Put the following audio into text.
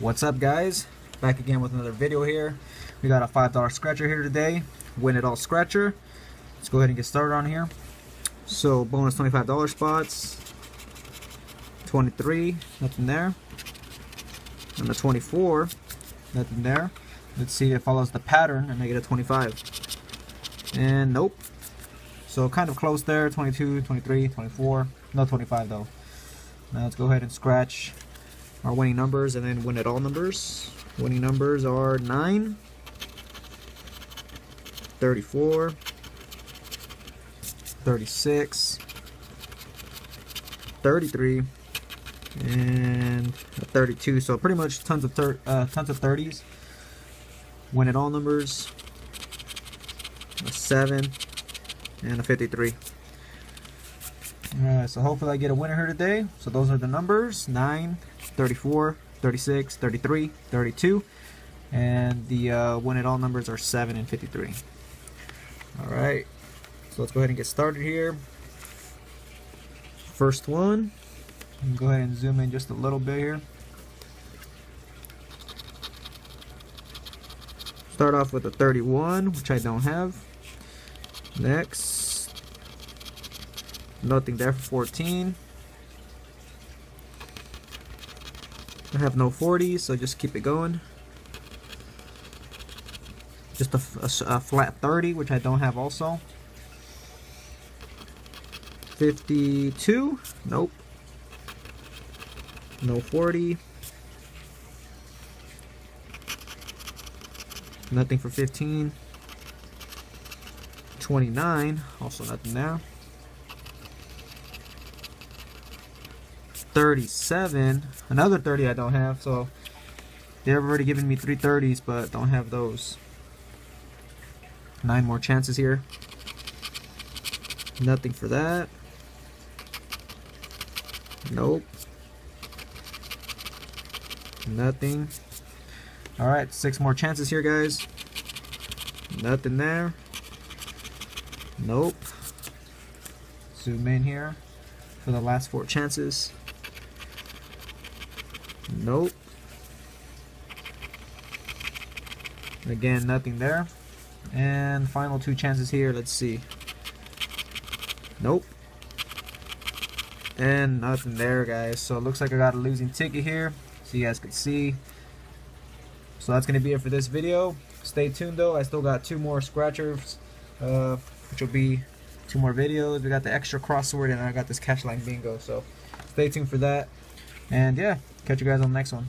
What's up, guys? Back again with another video here. We got a $5 scratcher here today, win it all scratcher. Let's go ahead and get started on here. So bonus $25 spots, 23, nothing there, and the 24, nothing there. Let's see if it follows the pattern and I get a 25, and nope. So kind of close there, 22, 23, 24, no 25 though. Now let's go ahead and scratch our winning numbers and then win at all numbers. Winning numbers are 9, 34, 36, 33, and 32. So pretty much tons of 30s. Win at all numbers, a 7, and a 53. Alright, so hopefully I get a winner here today. So those are the numbers, 9, 34, 36, 33, 32, and the win at all numbers are 7 and 53. Alright, so let's go ahead and get started here. First one, go ahead and zoom in just a little bit here. Start off with a 31, which I don't have. Next, nothing there for 14. I have no 40, so just keep it going. Just a flat 30, which I don't have also. 52, nope. No 40. Nothing for 15. 29, also nothing there. 37, another 30 I don't have, so they've already given me 3 30s, but don't have those. 9 more chances here. Nothing for that. Nope. Nothing. All right, 6 more chances here, guys. Nothing there. Nope. Zoom in here for the last 4 chances. Nope. Again, nothing there. And final 2 chances here. Let's see. Nope. And nothing there, guys. So it looks like I got a losing ticket here, so you guys can see. So that's going to be it for this video. Stay tuned though, I still got 2 more scratchers, which will be 2 more videos. We got the extra crossword and I got this catchline bingo. So stay tuned for that. And yeah, catch you guys on the next one.